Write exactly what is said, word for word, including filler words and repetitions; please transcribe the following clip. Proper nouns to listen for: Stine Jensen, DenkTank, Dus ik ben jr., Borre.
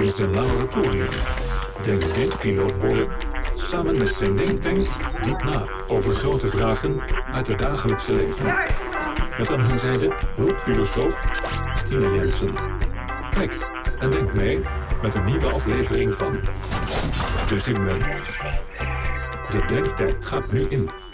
in zijn laboratorium. Denkt denkpiloot Borre samen met zijn DenkTank diep na over grote vragen uit het dagelijkse leven. Met aan hun zijde hulpfilosoof Stine Jensen. Kijk en denk mee met een nieuwe aflevering van Dus ik ben. De DenkTank gaat nu in.